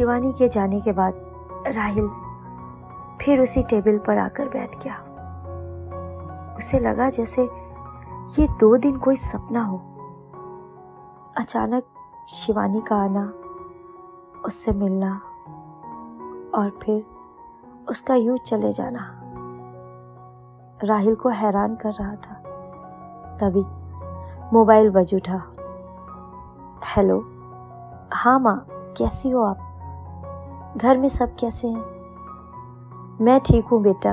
शिवानी के जाने के बाद राहिल फिर उसी टेबल पर आकर बैठ गया। उसे लगा जैसे ये 2 दिन कोई सपना हो। अचानक शिवानी का आना, उससे मिलना और फिर उसका यूं चले जाना राहिल को हैरान कर रहा था। तभी मोबाइल बज उठा। हेलो। हाँ माँ, कैसी हो आप? घर में सब कैसे हैं? मैं ठीक हूँ बेटा,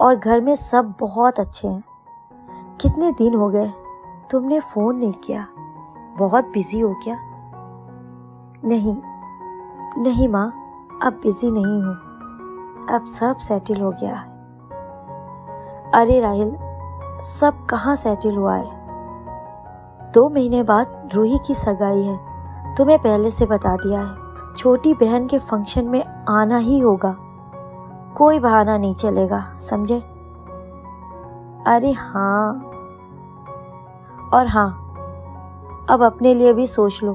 और घर में सब बहुत अच्छे हैं। कितने दिन हो गए तुमने फ़ोन नहीं किया, बहुत बिजी हो क्या? नहीं नहीं माँ, अब बिजी नहीं हूँ, अब सब सेटल हो गया है। अरे राहिल, सब कहाँ सेटल हुआ है? 2 महीने बाद रूही की सगाई है, तुम्हें पहले से बता दिया है। छोटी बहन के फंक्शन में आना ही होगा, कोई बहाना नहीं चलेगा, समझे? अरे हाँ, और हाँ, अब अपने लिए भी सोच लो,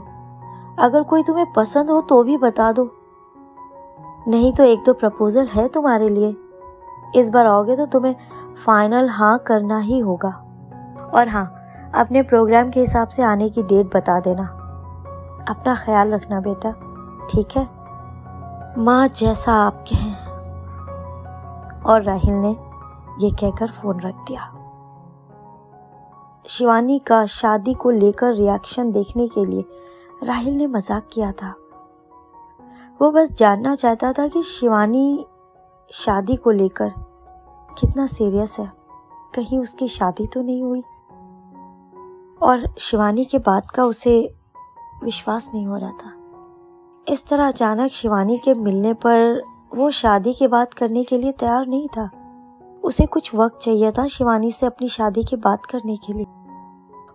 अगर कोई तुम्हें पसंद हो तो भी बता दो, नहीं तो 1-2 प्रपोजल है तुम्हारे लिए। इस बार आओगे तो तुम्हें फाइनल हाँ करना ही होगा। और हाँ, अपने प्रोग्राम के हिसाब से आने की डेट बता देना। अपना ख्याल रखना बेटा, ठीक है? माँ जैसा आप कहें। और राहिल ने यह कहकर फ़ोन रख दिया। शिवानी का शादी को लेकर रिएक्शन देखने के लिए राहिल ने मजाक किया था। वो बस जानना चाहता था कि शिवानी शादी को लेकर कितना सीरियस है, कहीं उसकी शादी तो नहीं हुई। और शिवानी के बात का उसे विश्वास नहीं हो रहा था। इस तरह अचानक शिवानी के मिलने पर वो शादी की बात करने के लिए तैयार नहीं था। उसे कुछ वक्त चाहिए था शिवानी से अपनी शादी की बात करने के लिए।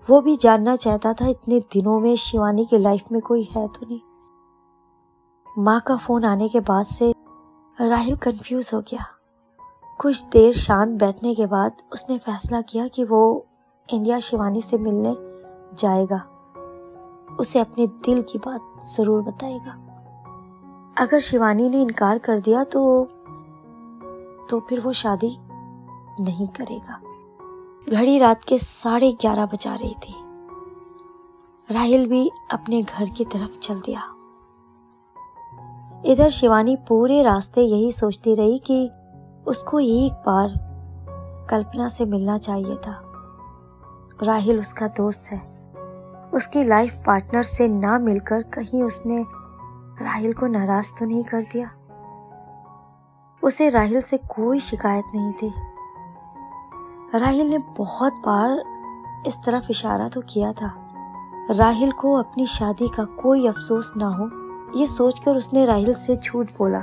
वो भी जानना चाहता था इतने दिनों में शिवानी की लाइफ में कोई है तो नहीं। माँ का फ़ोन आने के बाद से राहिल कंफ्यूज हो गया। कुछ देर शांत बैठने के बाद उसने फैसला किया कि वो इंडिया शिवानी से मिलने जाएगा, उसे अपने दिल की बात ज़रूर बताएगा। अगर शिवानी ने इनकार कर दिया तो फिर वो शादी नहीं करेगा। घड़ी रात के 11:30 बजा रही थी। राहिल भी अपने घर की तरफ चल दिया। इधर शिवानी पूरे रास्ते यही सोचती रही कि उसको एक बार कल्पना से मिलना चाहिए था। राहिल उसका दोस्त है, उसकी लाइफ पार्टनर से ना मिलकर कहीं उसने राहिल को नाराज तो नहीं कर दिया। उसे राहिल से कोई शिकायत नहीं थी। राहिल ने बहुत बार इस तरफ इशारा तो किया था। राहिल को अपनी शादी का कोई अफसोस ना हो, ये सोचकर उसने राहिल से झूठ बोला।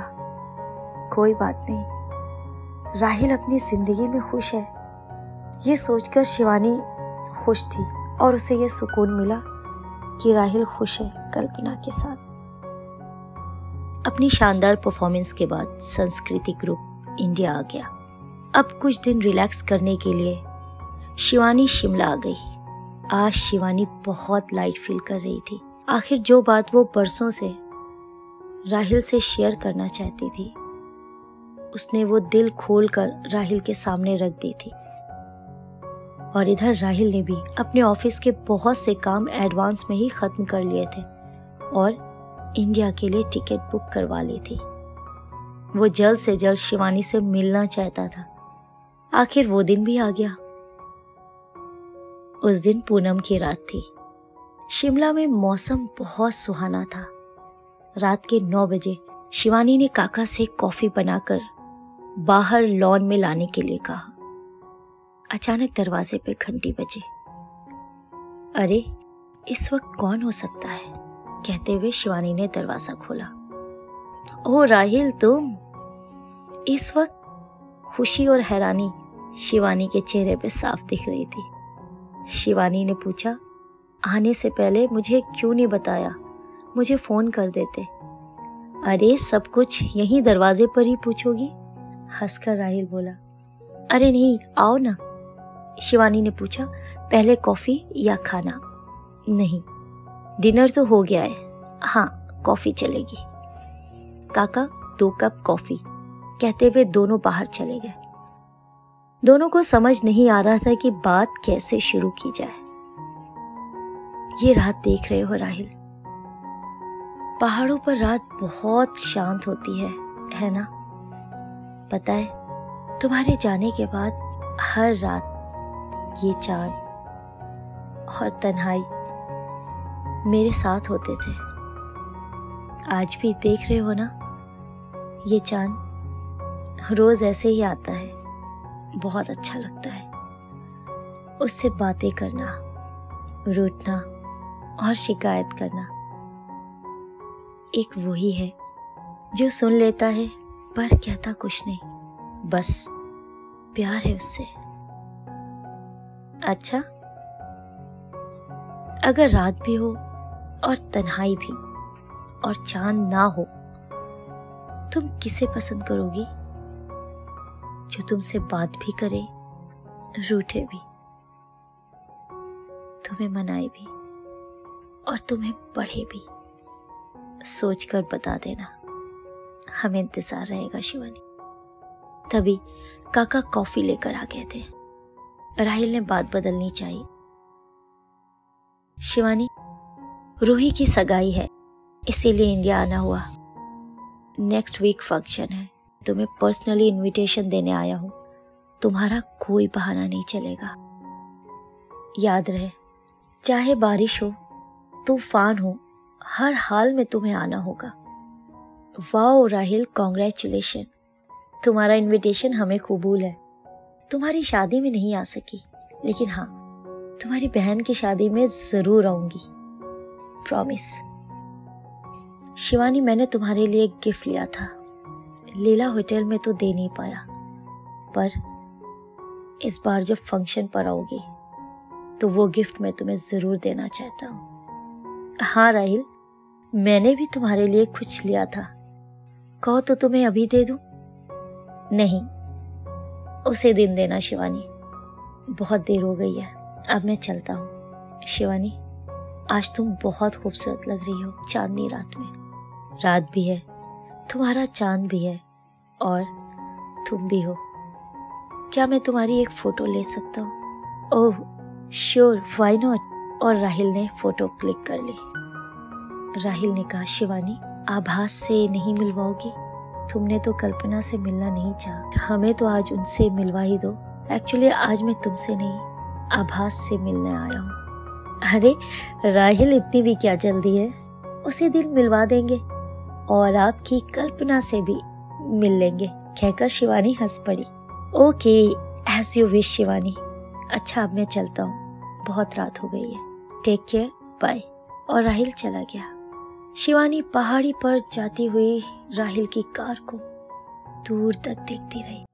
कोई बात नहीं, राहिल अपनी ज़िंदगी में खुश है, ये सोचकर शिवानी खुश थी और उसे ये सुकून मिला कि राहिल खुश है कल्पना के साथ। अपनी शानदार परफॉर्मेंस के बाद संस्कृति ग्रुप इंडिया आ गया। अब कुछ दिन रिलैक्स करने के लिए शिवानी शिमला आ गई। आज शिवानी बहुत लाइट फील कर रही थी। आखिर जो बात वो परसों से राहिल से शेयर करना चाहती थी, उसने वो दिल खोलकर राहिल के सामने रख दी थी। और इधर राहिल ने भी अपने ऑफिस के बहुत से काम एडवांस में ही ख़त्म कर लिए थे और इंडिया के लिए टिकट बुक करवा ली थी। वो जल्द से जल्द शिवानी से मिलना चाहता था। आखिर वो दिन भी आ गया। उस दिन पूनम की रात थी। शिमला में मौसम बहुत सुहाना था। रात के 9 बजे शिवानी ने काका से कॉफ़ी बनाकर बाहर लॉन में लाने के लिए कहा। अचानक दरवाजे पे घंटी बजी। अरे, इस वक्त कौन हो सकता है, कहते हुए शिवानी ने दरवाज़ा खोला। ओ राहिल, तुम! इस वक्त खुशी और हैरानी शिवानी के चेहरे पे साफ दिख रही थी। शिवानी ने पूछा, आने से पहले मुझे क्यों नहीं बताया, मुझे फ़ोन कर देते। अरे सब कुछ यहीं दरवाजे पर ही पूछोगी, हंसकर राहिल बोला। अरे नहीं, आओ ना, शिवानी ने पूछा, पहले कॉफ़ी या खाना? नहीं, डिनर तो हो गया है, हाँ कॉफ़ी चलेगी। काका 2 कप कॉफी कहते हुए दोनों बाहर चले गए। दोनों को समझ नहीं आ रहा था कि बात कैसे शुरू की जाए। ये रात देख रहे हो राहिल, पहाड़ों पर रात बहुत शांत होती है ना? पता है, तुम्हारे जाने के बाद हर रात ये चांद और तन्हाई मेरे साथ होते थे। आज भी देख रहे हो ना, ये चांद रोज ऐसे ही आता है, बहुत अच्छा लगता है उससे बातें करना, रूठना और शिकायत करना। एक वही है जो सुन लेता है पर कहता कुछ नहीं, बस प्यार है उससे। अच्छा, अगर रात भी हो और तन्हाई भी और चांद ना हो, तुम किसे पसंद करोगी? जो तुमसे बात भी करे, रूठे भी, तुम्हें मनाए भी और तुम्हें पढ़े भी। सोच कर बता देना, हमें इंतजार रहेगा शिवानी। तभी काका कॉफी लेकर आ गए थे। राहिल ने बात बदलनी चाहिए। शिवानी, रूही की सगाई है इसीलिए इंडिया आना हुआ। नेक्स्ट वीक फंक्शन है, तुम्हें पर्सनली इनविटेशन देने आया हूं। तुम्हारा कोई बहाना नहीं चलेगा। याद रहे, चाहे बारिश हो तूफान हो, हर हाल में तुम्हें आना होगा। वाओ राहिल, कॉन्ग्रेचुलेशन, तुम्हारा इनविटेशन हमें कबूल है। तुम्हारी शादी में नहीं आ सकी, लेकिन हाँ, तुम्हारी बहन की शादी में जरूर आऊंगी, प्रॉमिस। शिवानी, मैंने तुम्हारे लिए एक गिफ्ट लिया था, लीला होटल में तो दे नहीं पाया, पर इस बार जब फंक्शन पर आओगी तो वो गिफ्ट मैं तुम्हें ज़रूर देना चाहता हूँ। हाँ राहिल, मैंने भी तुम्हारे लिए कुछ लिया था, कहो तो तुम्हें अभी दे दूँ? नहीं, उसी दिन देना शिवानी, बहुत देर हो गई है, अब मैं चलता हूँ। शिवानी, आज तुम बहुत खूबसूरत लग रही हो चांदनी रात में। रात भी है, तुम्हारा चांद भी है और तुम भी हो। क्या मैं तुम्हारी एक फ़ोटो ले सकता हूँ? Oh sure, why not. और राहिल ने फ़ोटो क्लिक कर ली। राहिल ने कहा, शिवानी, आभास से नहीं मिलवाओगी? तुमने तो कल्पना से मिलना नहीं चाहा, हमें तो आज उनसे मिलवा ही दो। एक्चुअली आज मैं तुमसे नहीं, आभास से मिलने आया हूँ। अरे राहिल, इतनी भी क्या जल्दी है, उसी दिन मिलवा देंगे और आपकी कल्पना से भी मिल लेंगे, कहकर शिवानी हंस पड़ी। Okay, as you wish Shivani. अच्छा, अब मैं चलता हूँ, बहुत रात हो गई है, टेक केयर, बाय। और राहिल चला गया। शिवानी पहाड़ी पर जाती हुई राहिल की कार को दूर तक देखती रही।